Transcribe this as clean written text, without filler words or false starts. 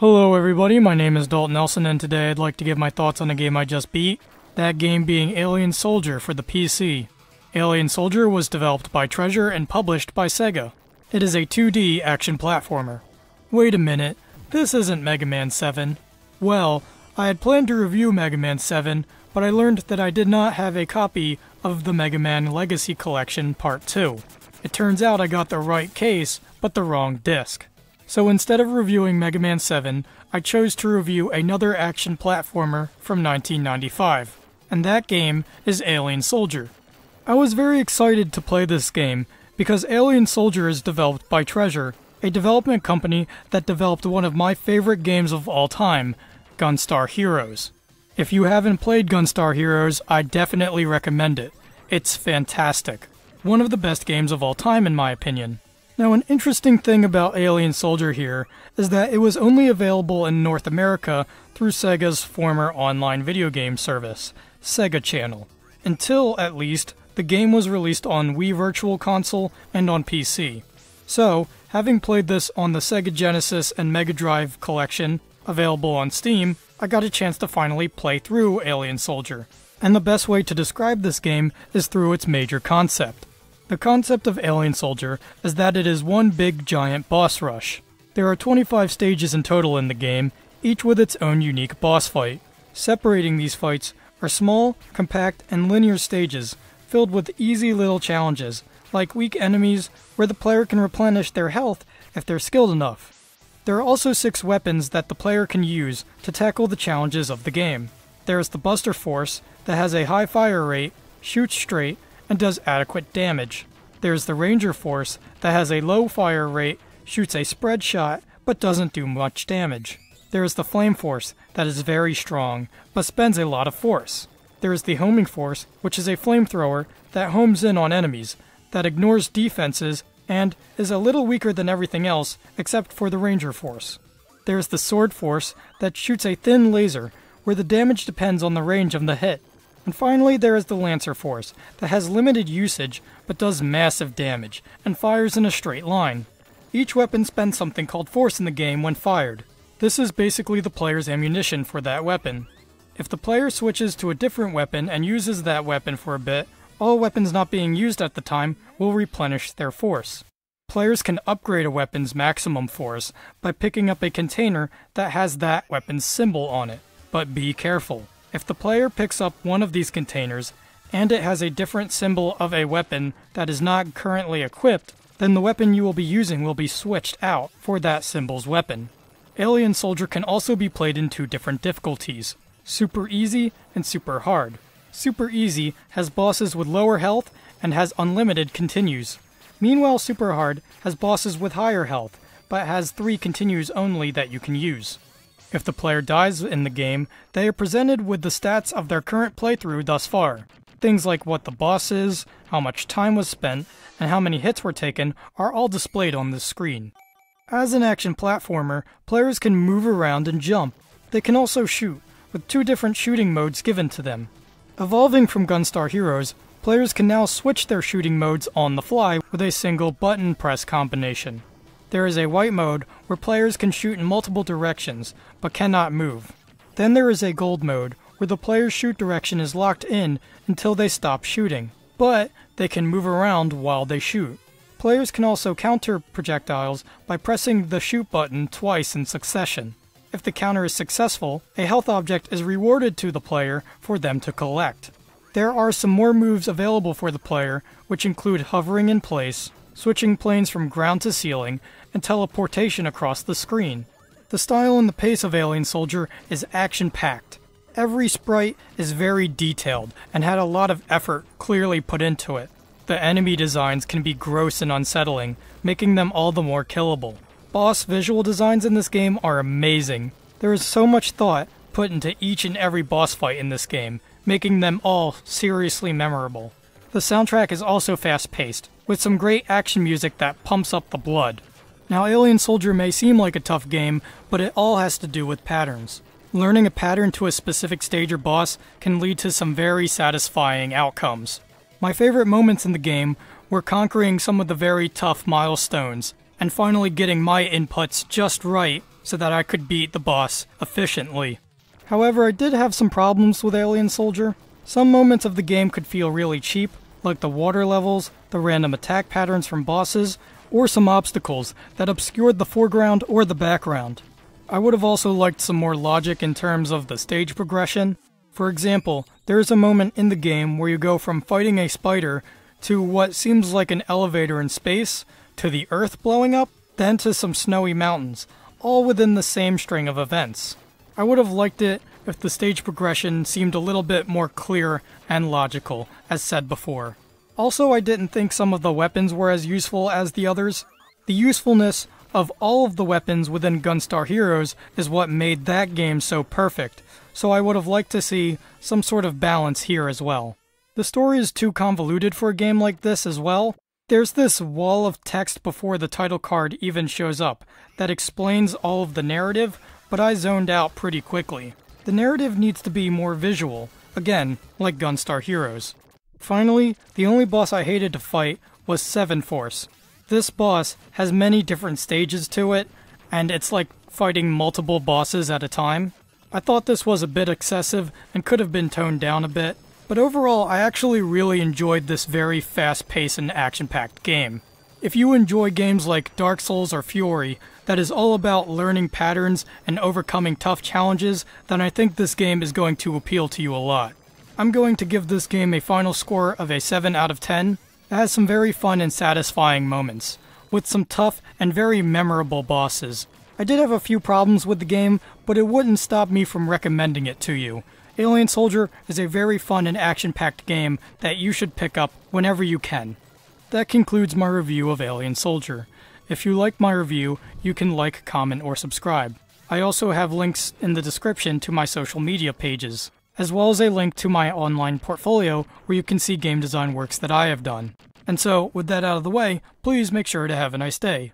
Hello everybody, my name is Dalton Nelson and today I'd like to give my thoughts on the game I just beat, that game being Alien Soldier for the PC. Alien Soldier was developed by Treasure and published by Sega. It is a 2D action platformer. Wait a minute, this isn't Mega Man 7. Well, I had planned to review Mega Man 7, but I learned that I did not have a copy of the Mega Man Legacy Collection Part 2. It turns out I got the right case, but the wrong disc. So instead of reviewing Mega Man 7, I chose to review another action platformer from 1995, and that game is Alien Soldier. I was very excited to play this game because Alien Soldier is developed by Treasure, a development company that developed one of my favorite games of all time, Gunstar Heroes. If you haven't played Gunstar Heroes, I definitely recommend it. It's fantastic. One of the best games of all time in my opinion. Now, an interesting thing about Alien Soldier here is that it was only available in North America through Sega's former online video game service, Sega Channel, until, at least, the game was released on Wii Virtual Console and on PC. So, having played this on the Sega Genesis and Mega Drive collection, available on Steam, I got a chance to finally play through Alien Soldier. And the best way to describe this game is through its major concept. The concept of Alien Soldier is that it is one big giant boss rush. There are 25 stages in total in the game, each with its own unique boss fight. Separating these fights are small, compact, and linear stages filled with easy little challenges, like weak enemies where the player can replenish their health if they're skilled enough. There are also 6 weapons that the player can use to tackle the challenges of the game. There is the Buster Force that has a high fire rate, shoots straight, and does adequate damage. There's the Ranger force that has a low fire rate, shoots a spread shot, but doesn't do much damage. There's the Flame force that is very strong, but spends a lot of force. There's the Homing force, which is a flamethrower that homes in on enemies, that ignores defenses, and is a little weaker than everything else except for the Ranger force. There's the Sword force that shoots a thin laser, where the damage depends on the range of the hit. And finally, there is the Lancer force, that has limited usage, but does massive damage, and fires in a straight line. Each weapon spends something called force in the game when fired. This is basically the player's ammunition for that weapon. If the player switches to a different weapon and uses that weapon for a bit, all weapons not being used at the time will replenish their force. Players can upgrade a weapon's maximum force by picking up a container that has that weapon's symbol on it, but be careful. If the player picks up one of these containers, and it has a different symbol of a weapon that is not currently equipped, then the weapon you will be using will be switched out for that symbol's weapon. Alien Soldier can also be played in 2 different difficulties, Super Easy and Super Hard. Super Easy has bosses with lower health and has unlimited continues. Meanwhile, Super Hard has bosses with higher health, but has 3 continues only that you can use. If the player dies in the game, they are presented with the stats of their current playthrough thus far. Things like what the boss is, how much time was spent, and how many hits were taken are all displayed on this screen. As an action platformer, players can move around and jump. They can also shoot, with 2 different shooting modes given to them. Evolving from Gunstar Heroes, players can now switch their shooting modes on the fly with a single button press combination. There is a white mode where players can shoot in multiple directions, but cannot move. Then there is a gold mode where the player's shoot direction is locked in until they stop shooting, but they can move around while they shoot. Players can also counter projectiles by pressing the shoot button twice in succession. If the counter is successful, a health object is rewarded to the player for them to collect. There are some more moves available for the player, which include hovering in place, switching planes from ground to ceiling, and teleportation across the screen. The style and the pace of Alien Soldier is action-packed. Every sprite is very detailed and had a lot of effort clearly put into it. The enemy designs can be gross and unsettling, making them all the more killable. Boss visual designs in this game are amazing. There is so much thought put into each and every boss fight in this game, making them all seriously memorable. The soundtrack is also fast-paced, with some great action music that pumps up the blood. Now, Alien Soldier may seem like a tough game, but it all has to do with patterns. Learning a pattern to a specific stage or boss can lead to some very satisfying outcomes. My favorite moments in the game were conquering some of the very tough milestones, and finally getting my inputs just right so that I could beat the boss efficiently. However, I did have some problems with Alien Soldier. Some moments of the game could feel really cheap, like the water levels, the random attack patterns from bosses, or some obstacles that obscured the foreground or the background. I would have also liked some more logic in terms of the stage progression. For example, there is a moment in the game where you go from fighting a spider to what seems like an elevator in space, to the earth blowing up, then to some snowy mountains, all within the same string of events. I would have liked it if the stage progression seemed a little bit more clear and logical, as said before. Also, I didn't think some of the weapons were as useful as the others. The usefulness of all of the weapons within Gunstar Heroes is what made that game so perfect, so I would have liked to see some sort of balance here as well. The story is too convoluted for a game like this as well. There's this wall of text before the title card even shows up that explains all of the narrative, but I zoned out pretty quickly. The narrative needs to be more visual, again, like Gunstar Heroes. Finally, the only boss I hated to fight was Seven Force. This boss has many different stages to it, and it's like fighting multiple bosses at a time. I thought this was a bit excessive and could have been toned down a bit. But overall, I actually really enjoyed this very fast-paced and action-packed game. If you enjoy games like Dark Souls or Fury that is all about learning patterns and overcoming tough challenges, then I think this game is going to appeal to you a lot. I'm going to give this game a final score of a 7 out of 10. It has some very fun and satisfying moments, with some tough and very memorable bosses. I did have a few problems with the game, but it wouldn't stop me from recommending it to you. Alien Soldier is a very fun and action-packed game that you should pick up whenever you can. That concludes my review of Alien Soldier. If you like my review, you can like, comment, or subscribe. I also have links in the description to my social media pages, as well as a link to my online portfolio where you can see game design works that I have done. And so, with that out of the way, please make sure to have a nice day.